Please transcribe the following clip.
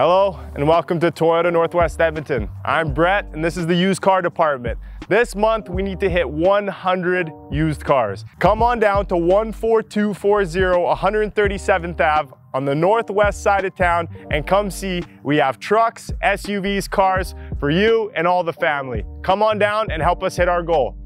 Hello and welcome to Toyota Northwest Edmonton. I'm Brett and this is the used car department. This month we need to hit 100 used cars. Come on down to 14240 137th Ave on the northwest side of town and come see. We have trucks, SUVs, cars for you and all the family. Come on down and help us hit our goal.